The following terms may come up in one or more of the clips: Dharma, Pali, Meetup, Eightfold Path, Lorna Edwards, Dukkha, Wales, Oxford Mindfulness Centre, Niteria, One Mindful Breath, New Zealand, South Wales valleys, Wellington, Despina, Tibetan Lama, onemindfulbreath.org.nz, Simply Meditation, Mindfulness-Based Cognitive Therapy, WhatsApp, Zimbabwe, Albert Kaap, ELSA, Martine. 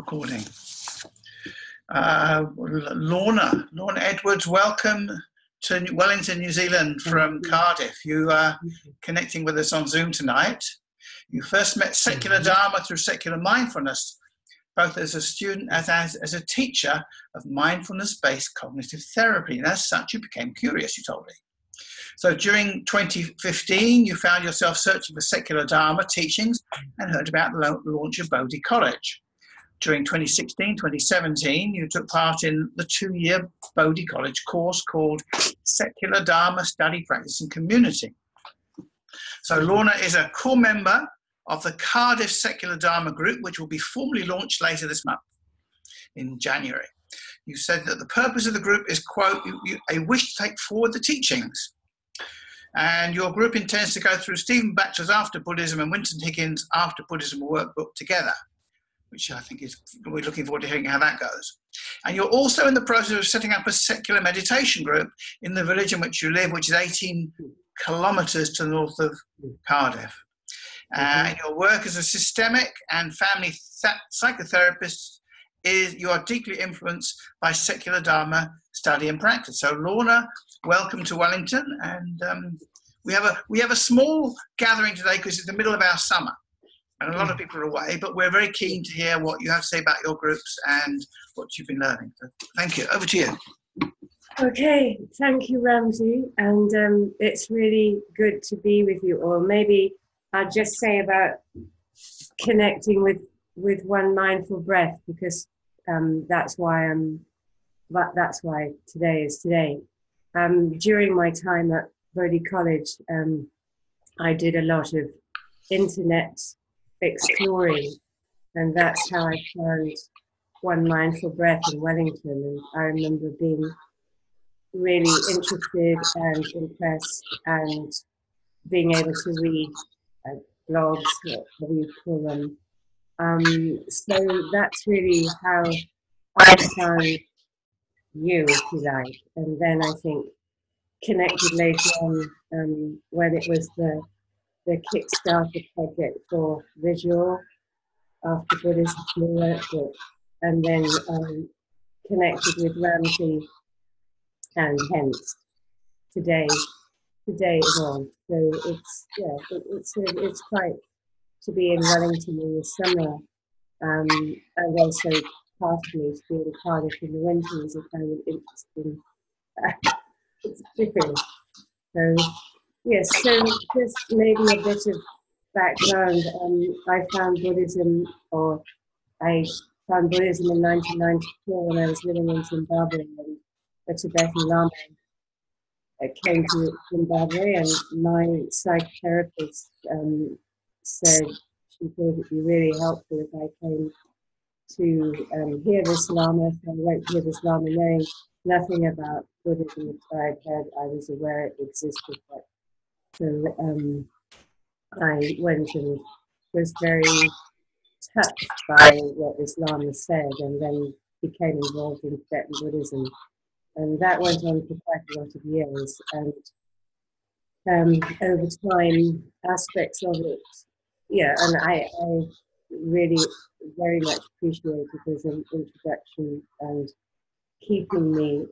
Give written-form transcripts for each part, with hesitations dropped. recording. Lorna Edwards, welcome to Wellington, New Zealand from Cardiff. You are connecting with us on Zoom tonight. You first met secular Dharma through secular mindfulness, both as a student and as a teacher of mindfulness-based cognitive therapy. And as such, you became curious, you told me. So during 2015, you found yourself searching for secular Dharma teachings and heard about the launch of Bodhi College. During 2016, 2017, you took part in the two-year Bodhi College course called Secular Dharma Study, Practice and Community. So Lorna is a core member of the Cardiff Secular Dharma Group, which will be formally launched later this month, in January. You said that the purpose of the group is, quote, a wish to take forward the teachings. And your group intends to go through Stephen Batchelor's After Buddhism and Winton Higgins' After Buddhism workbook together, which I think is, we're looking forward to hearing how that goes. And you're also in the process of setting up a secular meditation group in the village in which you live, which is 18 kilometres to the north of Cardiff. Your work as a systemic and family psychotherapist is, you are deeply influenced by secular Dharma study and practice. So Lorna, welcome to Wellington. And we have a small gathering today because it's the middle of our summer and a lot of people are away, but we're very keen to hear what you have to say about your groups and what you've been learning. So thank you, over to you. Okay, thank you, Ramsey. And it's really good to be with you all. Maybe I'll just say about connecting with One Mindful Breath, because that's why today is today. During my time at Bodhi College, I did a lot of internet exploring, and that's how I found One Mindful Breath in Wellington. And I remember being really interested and impressed, and being able to read blogs, whatever you call them. So that's really how I found you, if you like. And then I think connected later on when it was the Kickstarter project for visual After Buddhism workbook, and then connected with Ramsey, and hence today is on. So it's quite to be in Wellington in the summer, and also partially to be in Cardiff in the winter is a kind of interesting experience. So yes, so just maybe a bit of background. I found Buddhism in 1994 when I was living in Zimbabwe, and a Tibetan Lama came to Zimbabwe, and my psychotherapist said she thought it would be really helpful if I came to hear this Lama. So I went to hear this Lama, knowing nothing about Buddhism. I heard, I was aware it existed, but so I went and was very touched by what this Lama said, and then became involved in Tibetan Buddhism. And that went on for quite a lot of years, and over time, aspects of it, and I really very much appreciated it as an introduction and keeping me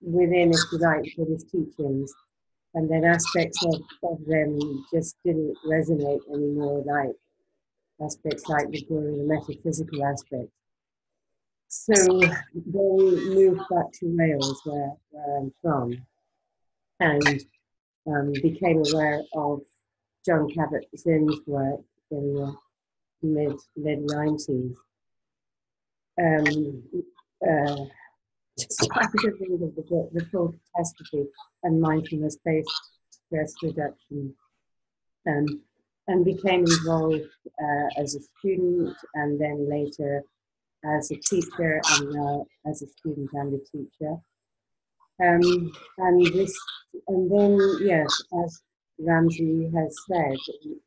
within, if you like, Buddhist teachings. And then aspects of them just didn't resonate anymore, like aspects like the guru, the metaphysical aspect. So then we moved back to Wales, where I'm from, and became aware of Jon Kabat-Zinn's work in the mid-90s. Just trying to think of the full catastrophe and mindfulness-based stress reduction, and became involved as a student, and then later as a teacher, and now as a student and a teacher. And then, as Ramsey has said,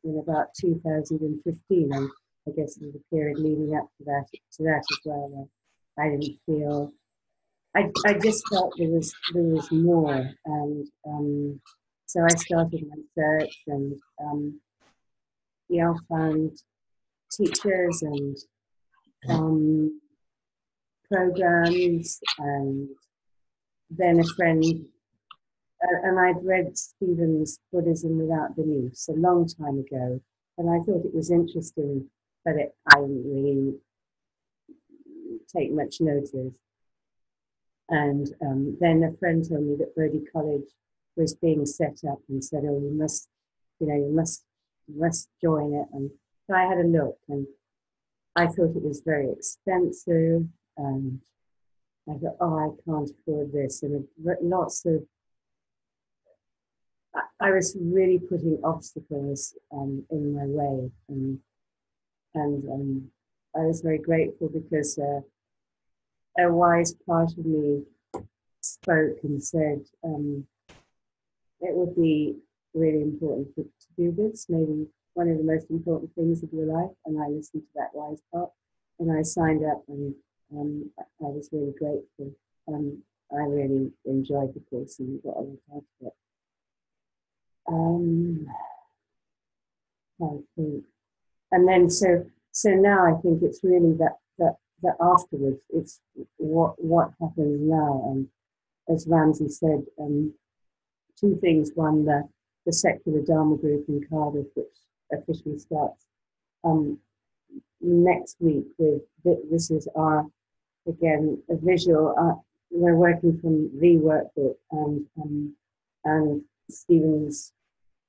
in about 2015, and I guess in the period leading up to that as well, I didn't feel, I just felt there was more, and so I started my search, and found teachers and programs, and then a friend, and I'd read Stephen's Buddhism Without Beliefs a long time ago, and I thought it was interesting, but I didn't really take much notice. And then a friend told me that Bodhi College was being set up and said, "Oh, you must join it." And so I had a look, and I thought it was very expensive, and I thought, "Oh, I can't afford this." And I was really putting obstacles in my way, and I was very grateful because a wise part of me spoke and said, "It would be really important to do this. Maybe one of the most important things of your life." And I listened to that wise part, and I signed up, and I was really grateful. I really enjoyed the course and got a lot out of it. I think, and then so now I think it's really that afterwards, it's what happens now. And as Ramsey said, two things. One, the secular Dharma group in Cardiff, which officially starts next week. This is our, again, a visual. We're working from the workbook, and Stephen's.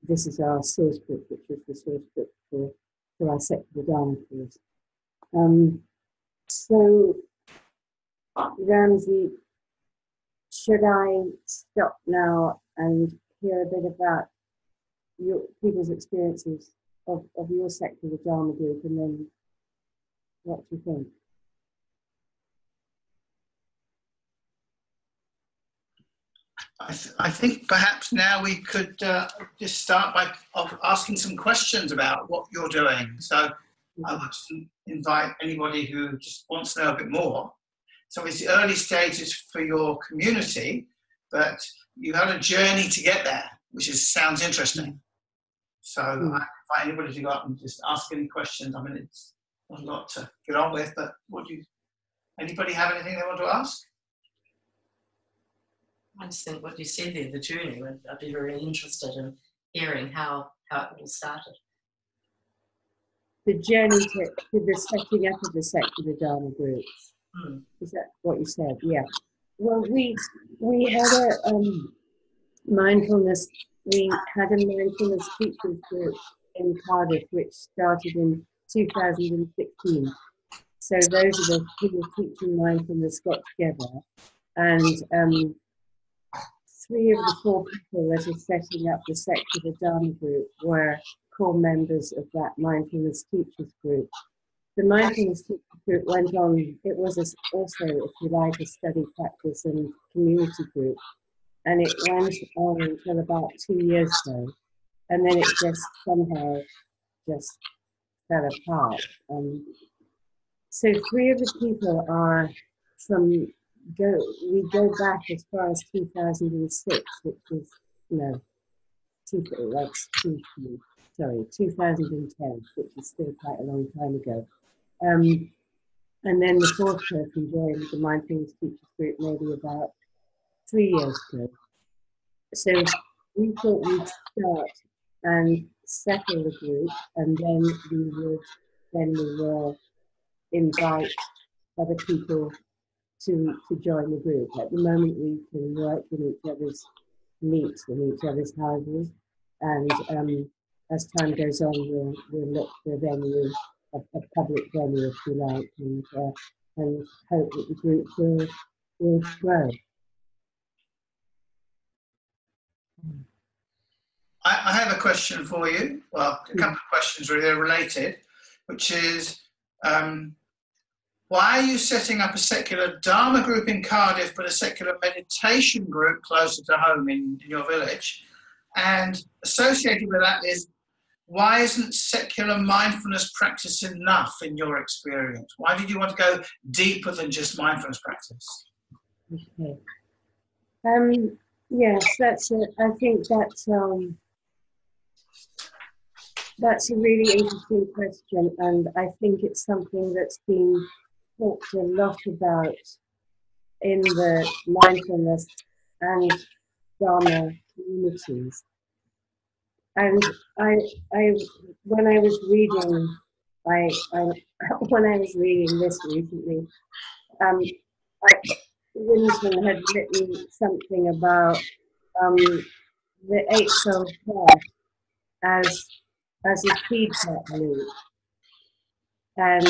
This is our source book, which is the source book for our secular Dharma course. So, Ramsey, should I stop now and hear a bit about people's experiences of your sector, the Dharma group, and then what do you think? I think perhaps now we could just start by asking some questions about what you're doing. So I would invite anybody who just wants to know a bit more. So it's the early stages for your community, but you had a journey to get there, which sounds interesting. So I invite anybody to go up and just ask any questions. I mean, it's not a lot to get on with, but anybody have anything they want to ask? I just think what you said there, the journey, I'd be very interested in hearing how it all started. The journey to the setting up of the secular Dharma group. Is that what you said? Yeah. Well, we had a mindfulness teachers group in Cardiff, which started in 2016. So those of us who were teaching mindfulness got together, and three of the four people that are setting up the secular Dharma group were core members of that mindfulness teachers group. The mindfulness teachers group went on, it was also, if you like, a study, practice and community group. And it went on until about 2 years ago. And then it just somehow just fell apart. So three of the people are we go back as far as 2006, which was, no, that's 2010, which is still quite a long time ago. And then the fourth person joined the Mindfulness Teachers Group maybe about 3 years ago. So we thought we'd start and settle the group, and then we will invite other people to join the group. At the moment, we can work in each other's meets, in each other's houses, and as time goes on, we'll look for a venue, a public venue, if you like, and hope that the group will grow. I have a question for you. Well, a couple of questions really are related, which is, why are you setting up a secular Dharma group in Cardiff, but a secular meditation group closer to home in your village? And associated with that is, why isn't secular mindfulness practice enough in your experience? Why did you want to go deeper than just mindfulness practice? Okay. Yes, that's it. I think that's a really interesting question, and I think it's something that's been talked a lot about in the mindfulness and Dharma communities. And when I was reading this recently, Winton had written something about the Eightfold Path as a feedback loop, and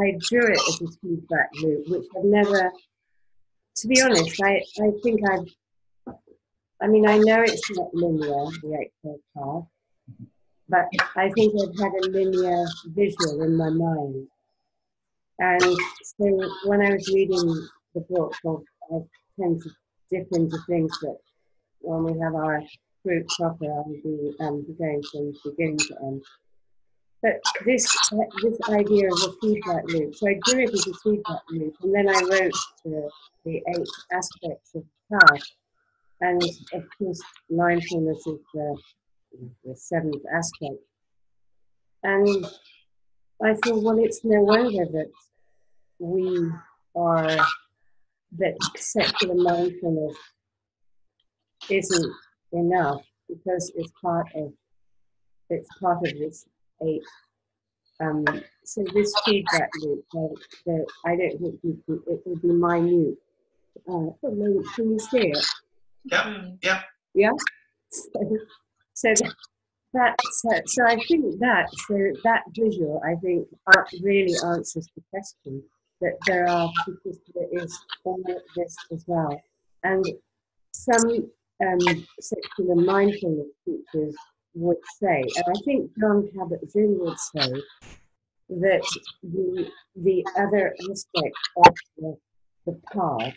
I drew it as a feedback loop, which I've never, to be honest, I mean, I know it's not linear, the Eightfold Path, but I think I've had a linear visual in my mind. And so when I was reading the book, I tend to dip into things that when we have our group proper, I'll be going from beginning to end. But this idea of a feedback loop, so I drew it as a feedback loop, and then I wrote the eight aspects of the path. And of course, mindfulness is the seventh aspect. And I thought, well, it's no wonder that that secular mindfulness isn't enough, because it's part of this eight. So this feedback loop, I don't think it will be minute. Can you see it? Yeah. So that visual, I think, really answers the question that there are, because there is all of this as well. And some secular mindfulness teachers would say, and I think Jon Kabat-Zinn would say, that the other aspect of the path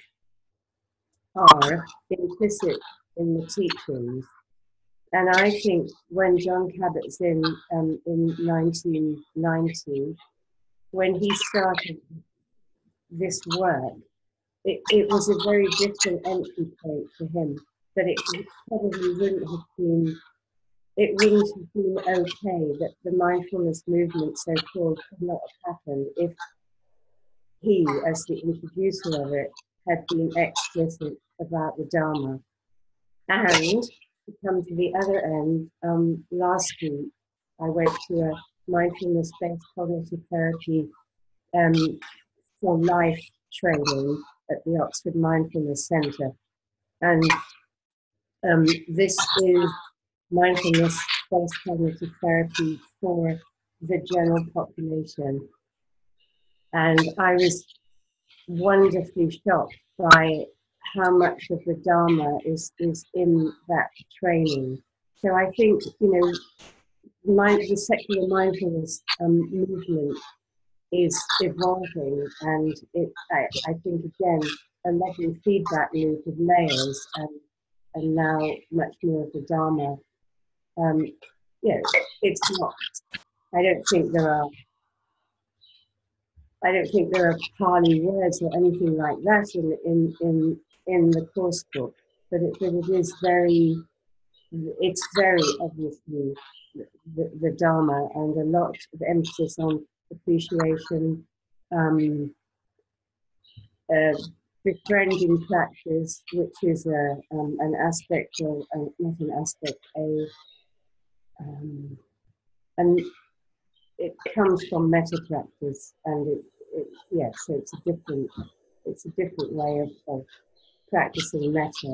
are implicit in the teachings. And I think when Jon Kabat-Zinn in 1990, when he started this work, it was a very different entry point for him, but it probably wouldn't have been okay that the mindfulness movement, so-called, could not have happened if he, as the introducer of it, had been explicit about the Dharma. And to come to the other end, last week I went to a mindfulness-based cognitive therapy for life training at the Oxford Mindfulness Centre, and this is mindfulness-based cognitive therapy for the general population. And I was wonderfully shocked by how much of the Dharma is in that training. So I think, the secular mindfulness movement is evolving, and I think, again, a lovely feedback loop of layers, and now much more of the Dharma. It's not. I don't think there are Pali words or anything like that in the course book, but it's very obviously the Dharma, and a lot of emphasis on appreciation, befriending practice, which is an aspect of, not an aspect, and it comes from meta practice, and so it's a different way of practicing meta.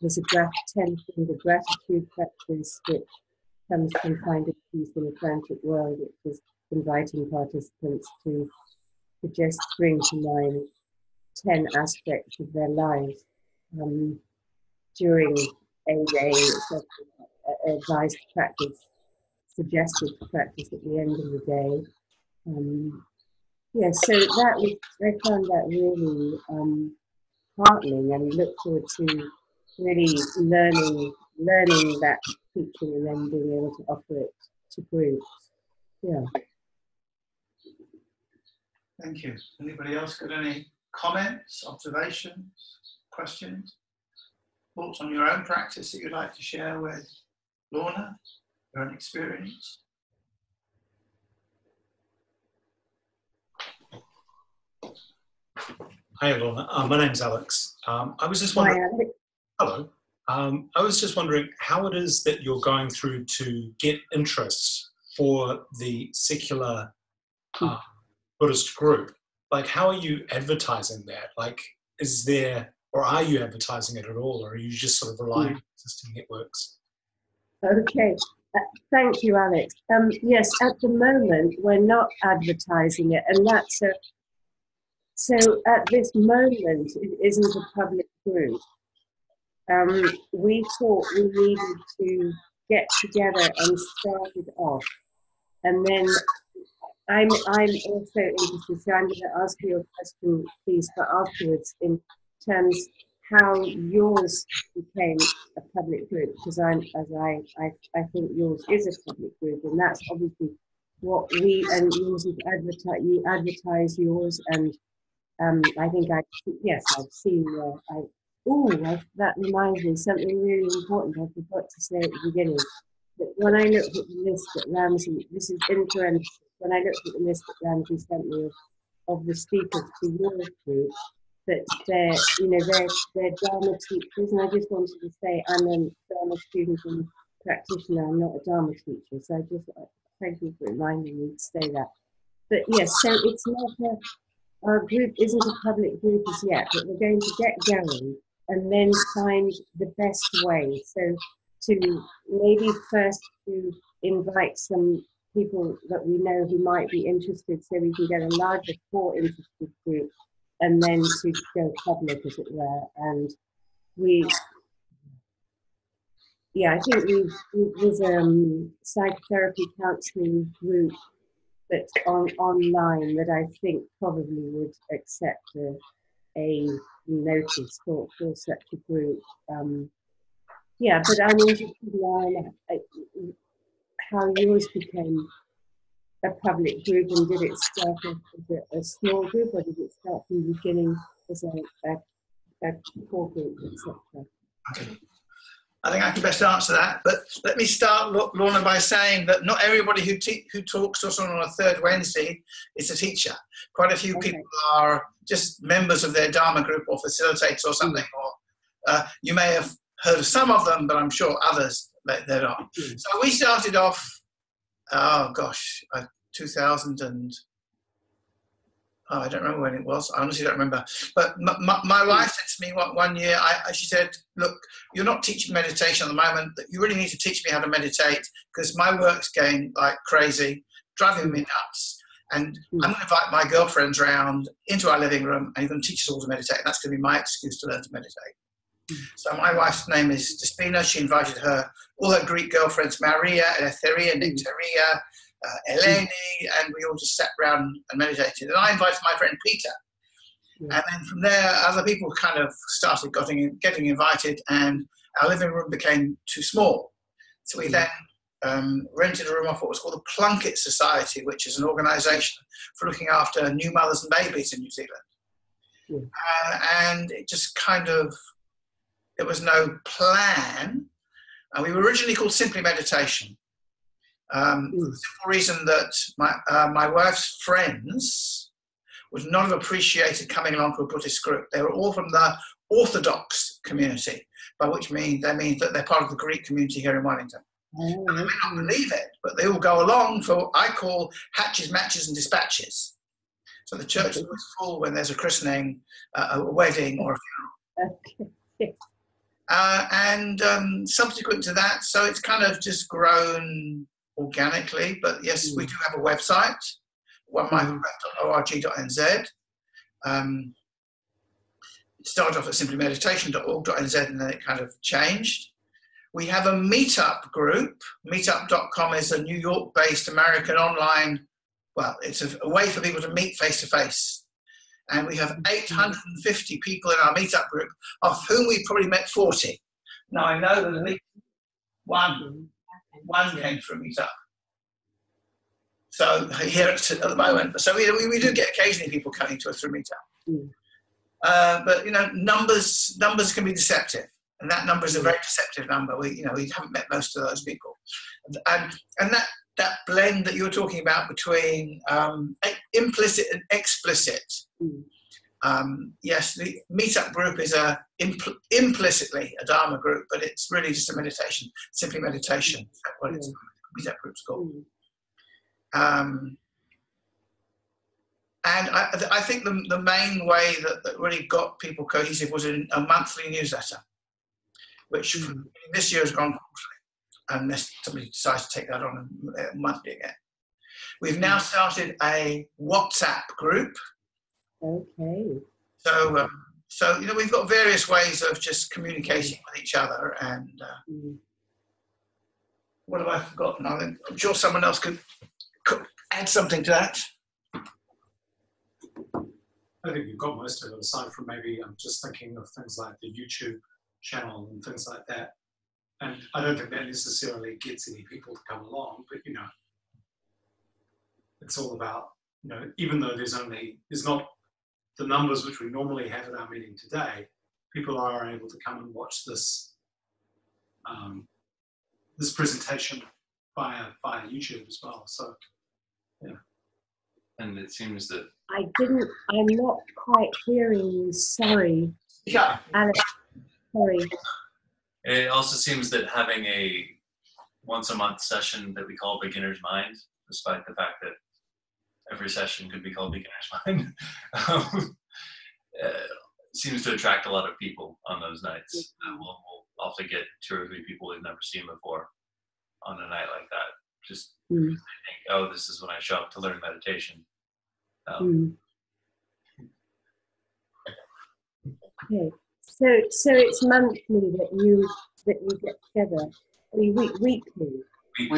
There's a 10-finger gratitude practice, which comes from kind of peace in the Atlantic world, which is inviting participants to just bring to mind 10 aspects of their life during a day. Advised practice, suggested practice at the end of the day. So that was, I found that really heartening, and look forward to really learning that teaching and then being able to offer it to groups. Yeah. Thank you. Anybody else got any comments, observations, questions, thoughts on your own practice that you'd like to share with Lorna? Your own experience? Hey, Lorna. My name's Alex. I was just wondering. Hi, Alex. Hello. I was just wondering how it is that you're going through to get interests for the secular Buddhist group. Like, how are you advertising that? Like, is there, or are you advertising it at all, or are you just sort of relying on existing networks? Okay. Thank you, Alex. Yes, at the moment, we're not advertising it, and that's a... So at this moment, it isn't a public group. We thought we needed to get together and start it off. And then I'm also interested, so I'm going to ask you a question, please, for afterwards, in terms how yours became a public group, because I think yours is a public group, and that's obviously what we and yours is you advertise yours, and I think I've seen your. That reminds me something really important I forgot to say at the beginning. That when I looked at the list that Ramsey, this is influential. When I looked at the list that Ramsey sent me of the speakers for your group, that they're Dharma teachers, and I just wanted to say I'm a Dharma student and practitioner. I'm not a Dharma teacher, so I just thank you for reminding me to say that. But yes, so it's not a. Our group isn't a public group as yet, but we're going to get going and then find the best way. So to maybe first to invite some people that we know who might be interested, so we can get a larger core interested group, and then to go public, as it were. And we, I think there's psychotherapy counselling group that online that I think probably would accept a notice for such a group. But I'm interested in how yours became a public group, and did it start as a small group, or did it start from the beginning as a core group, etc.? Okay. I think I can best answer that, but let me start, Lorna, by saying that not everybody who talks to us on a third Wednesday is a teacher. Quite a few people are just members of their Dharma group or facilitators or something. Or you may have heard of some of them, but I'm sure others they're not. So we started off, 2000 and... Oh, I don't remember when it was. I honestly don't remember. But my wife said to me one year, she said, look, you're not teaching meditation at the moment. But you really need to teach me how to meditate, because my work's going like crazy, driving me nuts. And I'm going to invite my girlfriends round into our living room, and you're going to teach us all to meditate. And that's going to be my excuse to learn to meditate. So my wife's name is Despina. She invited all her Greek girlfriends, Maria, Eletheria, Niteria, Eleni, and we all just sat around and meditated. And I invited my friend Peter. And then from there, other people kind of started getting invited, and our living room became too small. So we then rented a room off what was called the Plunkett Society, which is an organisation for looking after new mothers and babies in New Zealand. And it just kind of, there was no plan. And we were originally called Simply Meditation. For the simple reason that my wife's friends would not have appreciated coming along to a Buddhist group. They were all from the Orthodox community, by which means that they're part of the Greek community here in Wellington. And they may not believe it, but they all go along for what I call hatches, matches and dispatches. So the church is always full when there's a christening, a wedding or a funeral. And subsequent to that, so it's kind of just grown organically, but yes, we do have a website, onemindfulbreath.org.nz. It started off at simplymeditation.org.nz, and then it kind of changed. We have a Meetup group. Meetup.com is a New York-based American online, it's a way for people to meet face-to-face. And we have 850 people in our Meetup group, of whom we probably met 40. Now, I know that at least one came from Meetup. So here at the moment, so we do get occasionally people coming to us through Meetup. But numbers can be deceptive, and that number is a very deceptive number. We haven't met most of those people, and that blend that you were talking about between implicit and explicit Yes, the Meetup group is implicitly a Dharma group, but it's really just a meditation, simply meditation. That's what it's Meetup group's called. And I think the main way that really got people cohesive was in a monthly newsletter, which this year has gone quarterly, unless somebody decides to take that on monthly again. We've now started a WhatsApp group. Okay. So, so you know, we've got various ways of just communicating with each other. And what have I forgotten? I'm sure someone else could add something to that. I think you've got most of it, aside from maybe I'm just thinking of things like the YouTube channel and things like that. And I don't think that necessarily gets any people to come along, but, you know, it's all about, you know, even though there's not the numbers which we normally have at our meeting today, people are able to come and watch this this presentation via YouTube as well. So, yeah. And it seems that I'm not quite hearing you, sorry. Yeah. Alex, sorry. It also seems that having a once a month session that we call Beginner's Mind, despite the fact that every session could be called Beginner's Mind, seems to attract a lot of people on those nights. We'll often get 2 or 3 people we've never seen before on a night like that. Just I think, oh, this is when I show up to learn meditation. Okay, so it's monthly that you get together. I mean, weekly, yes.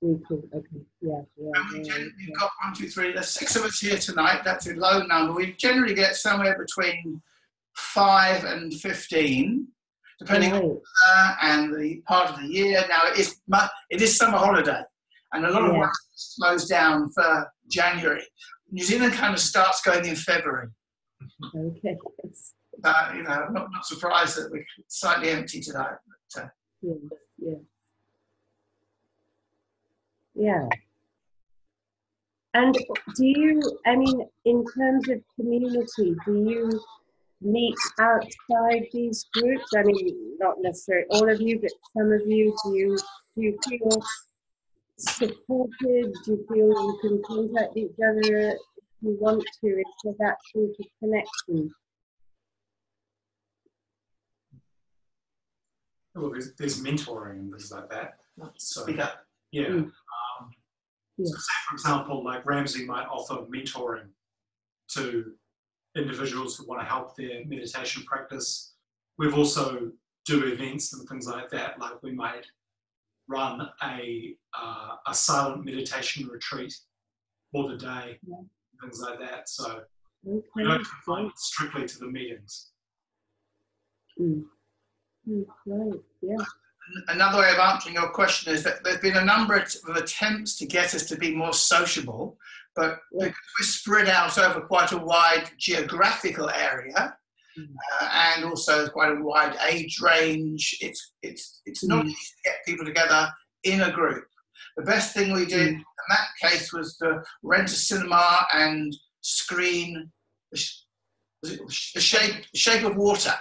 Weekly, okay, yeah. You've got 1, 2, 3. There's 6 of us here tonight. That's a low number. We generally get somewhere between 5 and 15. Depending on the weather and the part of the year. Now it is summer holiday, and a lot of work slows down for January. New Zealand kind of starts going in February. Okay. You know, I'm not surprised that we're slightly empty tonight. But, yeah. And do you? I mean, in terms of community, do you meet outside these groups? I mean, not necessarily all of you, but some of you. Do you feel supported? Do you feel you can contact each other if you want to? Is there that sort of connection? Well, there's mentoring and things like that. So yeah. So say, for example, like Ramsey might offer mentoring to individuals who want to help their meditation practice. We've also do events and things like that. Like we might run a silent meditation retreat for the day, things like that. So we don't confine it strictly to the meetings. Another way of answering your question is that there's been a number of attempts to get us to be more sociable, but because we're spread out over quite a wide geographical area and also quite a wide age range, it's not easy to get people together in a group. The best thing we did in that case was to rent a cinema and screen The Shape of Water.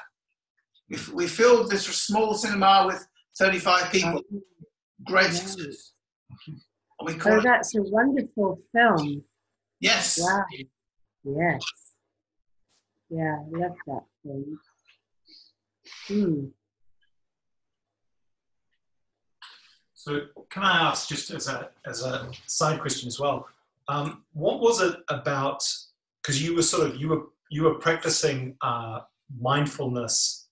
We filled this small cinema with 35 people. Great success. Oh, that's a wonderful film. Yes. Wow. Yes. Yeah, I love that film. So, can I ask, just as a side question as well, what was it about? Because you were you were practicing mindfulness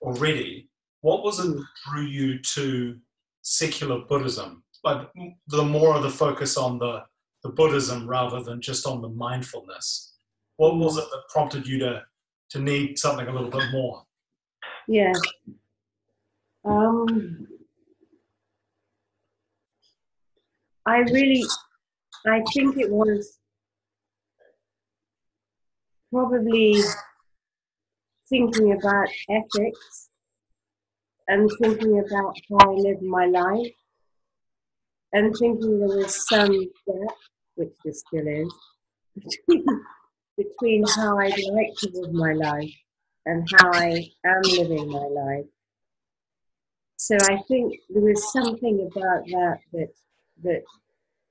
already. What was it that drew you to secular Buddhism? Like the more of the focus on the Buddhism rather than just on the mindfulness. What was it that prompted you to need something a little bit more? Yeah. I think it was probably thinking about ethics and thinking about how I live my life, and thinking there was some gap, which there still is, between between how I direct towards my life and how I am living my life. So I think there was something about that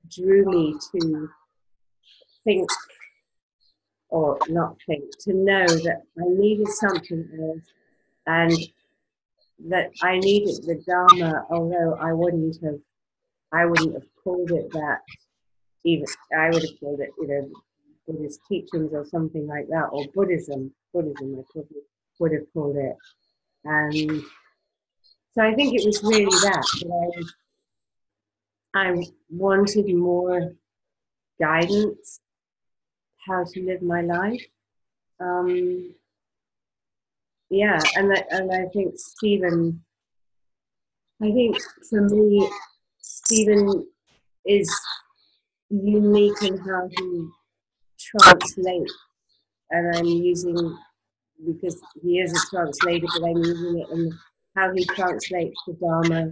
drew me to think, or not think, to know that I needed something else, and that I needed the Dharma, although I wouldn't have called it that. Even I would have called it, Buddhist teachings or something like that, or Buddhism I probably would have called it. And so I think it was really that I wanted more guidance, how to live my life. And I think Stephen, for me, Stephen is unique in how he translates, and I'm using, because he is a translator, but I'm using it in how he translates the Dharma,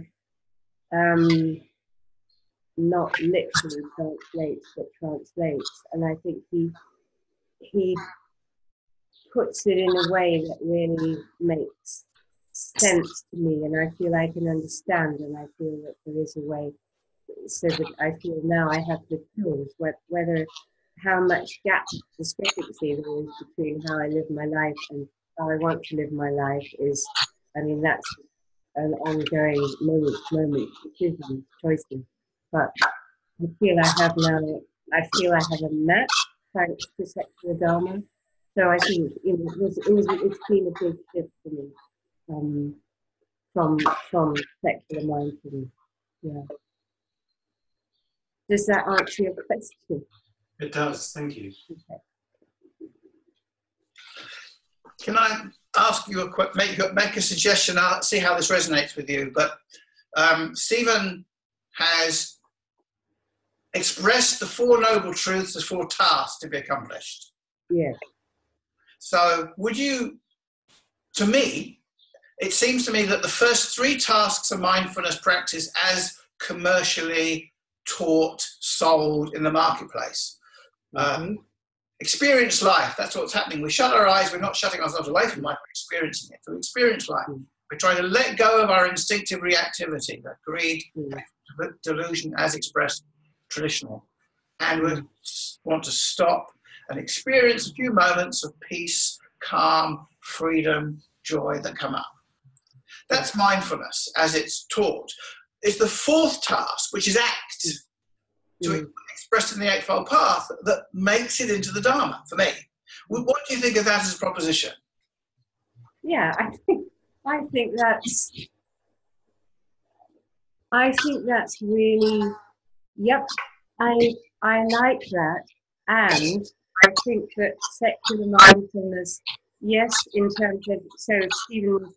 not literally translates, but translates. And I think he puts it in a way that really makes sense to me, and I feel I can understand, and I feel that there is a way, so that I feel now I have the tools, whether how much gap discrepancy there is between how I live my life and how I want to live my life is, I mean, that's an ongoing moment decision, choices. But I feel I have now, a map, thanks to secular Dharma. So I think it's been a big shift for me, from secular mindfulness. Yeah. Does that answer your question? It does. Thank you. Okay. Can I ask you a quick make a suggestion? I'll see how this resonates with you. But Stephen has expressed the Four Noble Truths as four tasks to be accomplished. Yes. So would you? To me, it seems to me that the first three tasks of mindfulness practice, as commercially taught, sold in the marketplace. Experience life, that's what's happening. We shut our eyes, we're not shutting ourselves away from life, we're experiencing it. So we experience life. We're trying to let go of our instinctive reactivity, that greed, delusion as expressed traditional. And we want to stop and experience a few moments of peace, calm, freedom, joy that come up. That's mindfulness as it's taught. It's the fourth task, which is act, to express in the Eightfold Path, that makes it into the Dharma for me. What do you think of that as a proposition? Yeah, I think that's really, yep. I like that, and I think that secular mindfulness, yes, in terms of, so Stephen's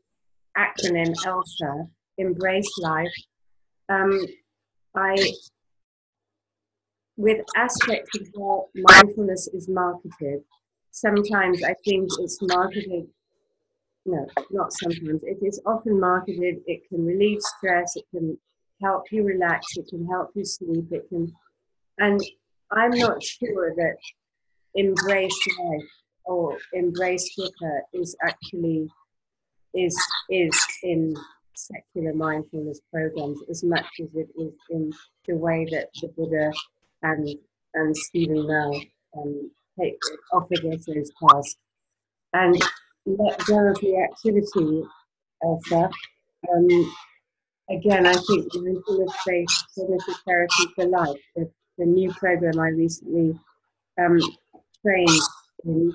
acronym ELSA, embrace life. With aspects of how mindfulness is marketed, sometimes I think it's marketed, no, not sometimes, it is often marketed, it can relieve stress, it can help you relax, it can help you sleep, it can, and I'm not sure that embrace life or embrace vipassana is actually, is in secular mindfulness programs as much as it is in the way that the Buddha and Stephen now offer those tasks. And let go of the activity, Elsa. Again, I think the mindfulness-based cognitive therapy for life, the new program I recently trained in,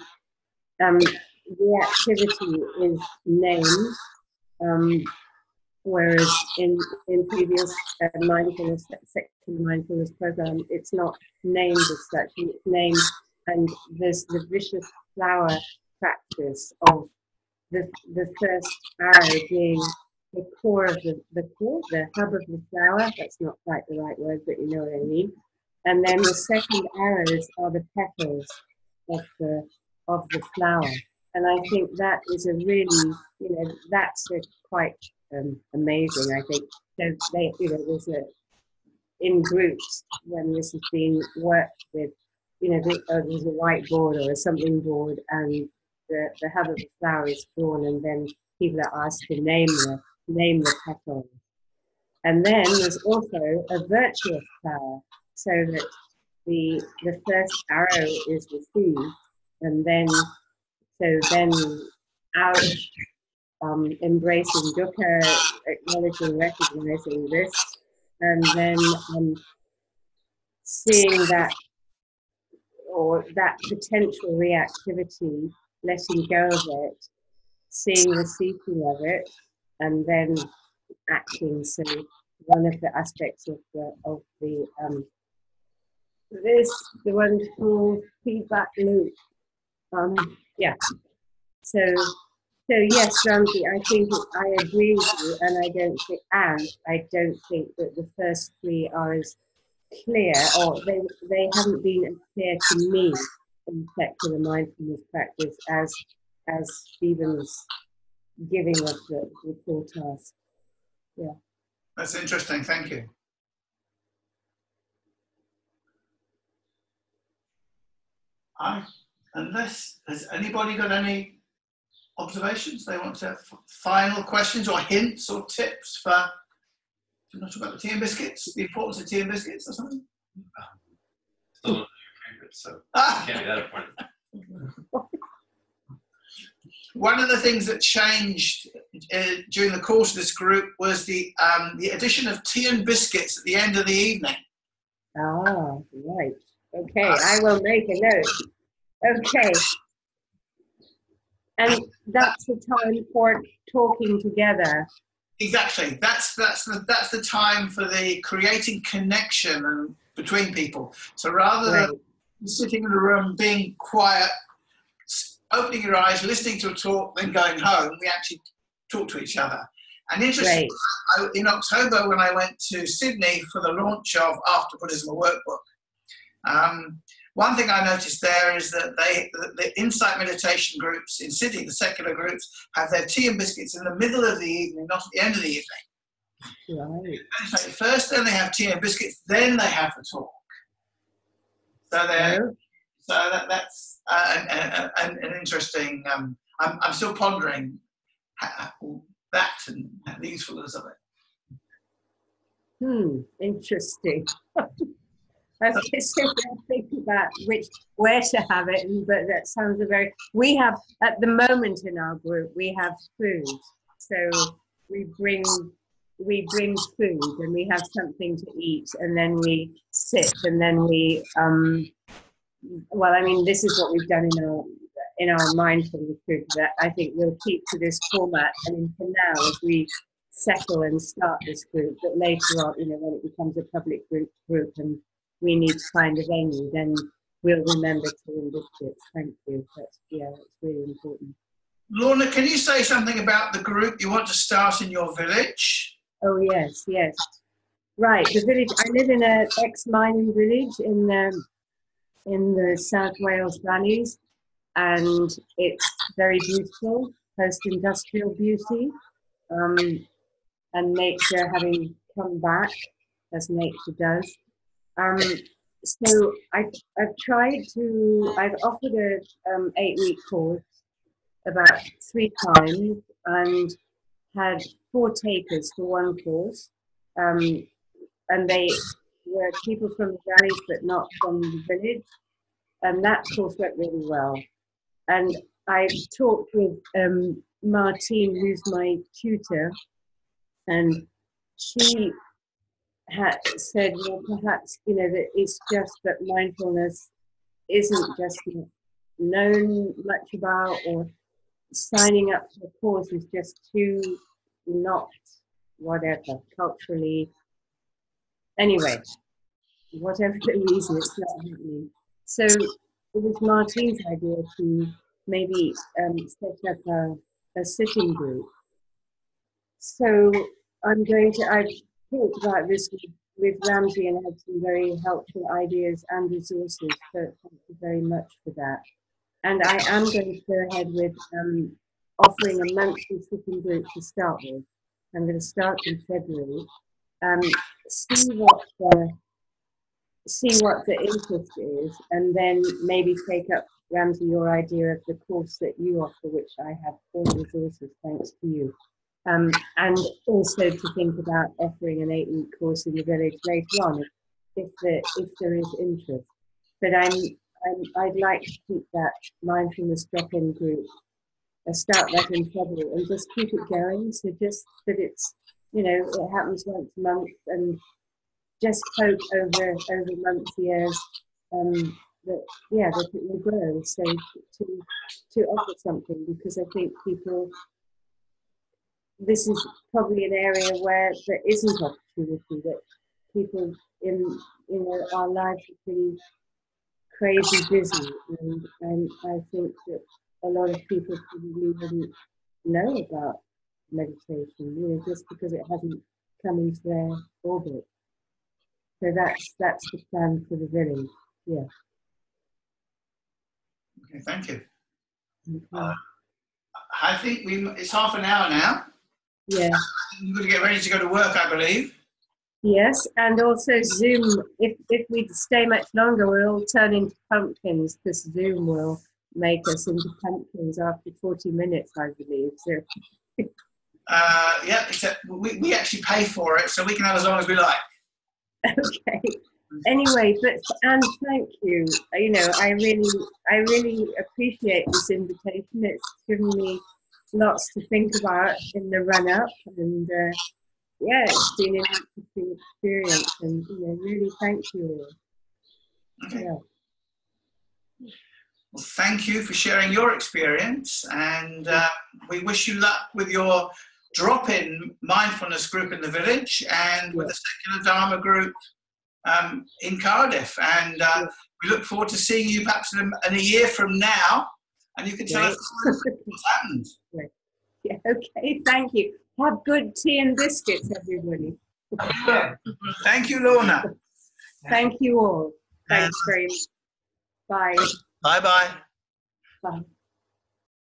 the activity is named. Whereas in previous mindfulness program, it's not named as such. It's named, and there's the vicious flower practice of the first arrow being the core of the hub of the flower. That's not quite the right word, but you know what I mean. And then the second arrows are the petals of the flower. And I think that is a really, that's a quite amazing, I think. So there's in groups, when this has been worked with, you know, there's a whiteboard or a something board, and the head of the flower is drawn, and then people are asked to name the petals. And then there's also a virtuous flower, so that the first arrow is received, and then out embracing dukkha, acknowledging, recognizing this, and then seeing that, or that potential reactivity, letting go of it, seeing the seeking of it, and then acting. So one of the aspects of the wonderful feedback loop. So yes, Ramsey, I think I agree with you, and I don't think that the first three are as clear, or they haven't been as clear to me in secular mindfulness practice as Stephen's giving us the full task. Yeah. That's interesting, thank you. Unless, has anybody got any observations they want to have, final questions or hints or tips for, I'm not sure about the tea and biscuits, the importance of tea and biscuits or something? Still one of your favourites, so can't be that important. One of the things that changed during the course of this group was the addition of tea and biscuits at the end of the evening. Oh, right. Okay, I will make a note. Okay. And that's the time for talking together. Exactly. That's the time for the creating connection between people. So rather than sitting in a room, being quiet, opening your eyes, listening to a talk, then going home, we actually talk to each other. And interestingly, in October, when I went to Sydney for the launch of After Buddhism, a workbook, one thing I noticed there is that the insight meditation groups in Sydney, the secular groups, have their tea and biscuits in the middle of the evening, not at the end of the evening. Right. So first, then they have tea and biscuits, then they have the talk. So that's an interesting. I'm still pondering that and the usefulness of it. Interesting. I was just thinking about where to have it, but that sounds we have, at the moment in our group, we have food. So we bring food, and we have something to eat, and then we sit, and then we, well, I mean, this is what we've done in our mindfulness group, that I think we'll keep to this format. I mean, for now, as we settle and start this group, but later on, you know, when it becomes a public group and we need to find a venue, then we'll remember to enlist it. Thank you. That's really important. Lorna, can you say something about the group you want to start in your village? Oh, yes. Right, the village. I live in an ex-mining village in the South Wales Valleys, and it's very beautiful, post-industrial beauty, and nature having come back, as nature does. So I've tried to, I've offered a 8-week course about 3 times, and had 4 takers for one course, and they were people from the valleys but not from the village, and that course went really well. And I talked with Martine, who's my tutor, and she had said, well, perhaps, you know, that it's just that mindfulness isn't just known much about, or signing up for a course is just too not whatever, culturally. Anyway, whatever the reason, it's not happening. So it was Martine's idea to maybe set up a sitting group. So I've talked about this with Ramsey, and had some very helpful ideas and resources, so thank you very much for that. And I am going to go ahead with offering a monthly sitting group to start with. I'm going to start in February, see what the see what the interest is, and then maybe take up, Ramsey, your idea of the course that you offer, which I have full resources, thanks to you. And also to think about offering an 8-week course in the village later on, if there is interest. But I'd like to keep that mindfulness drop-in group. I'll start that in February and just keep it going. So just that it's, you know, it happens once a month, and just hope over months, years, that, yeah, that it will grow. So to offer something, because I think people, this is probably an area where there isn't opportunity, that people in, you know, our lives are pretty crazy busy, and I think that a lot of people probably wouldn't know about meditation, you know, just because it hasn't come into their orbit. So that's the plan for the village. Yeah. Okay, thank you. I think it's half an hour now. Yeah. You've got to get ready to go to work, I believe. Yes, and also Zoom. If we stay much longer, we'll all turn into pumpkins, because Zoom will make us into pumpkins after 40 minutes, I believe. So. Yeah, we actually pay for it, so we can have as long as we like. Okay. Anyway, but Anne, thank you. You know, I really appreciate this invitation. It's given me lots to think about in the run-up, and yeah, it's been an interesting experience, and you know, really thank you. Okay. Yeah. Well, thank you for sharing your experience, and we wish you luck with your drop-in mindfulness group in the village, and with the secular Dharma group in Cardiff. And we look forward to seeing you perhaps in a year from now, and you can tell us what's happened. Yeah. Okay, thank you. Have good tea and biscuits, everybody. Yeah. Thank you, Lorna. Thank you all. Thanks very much. Bye. Bye-bye. Bye.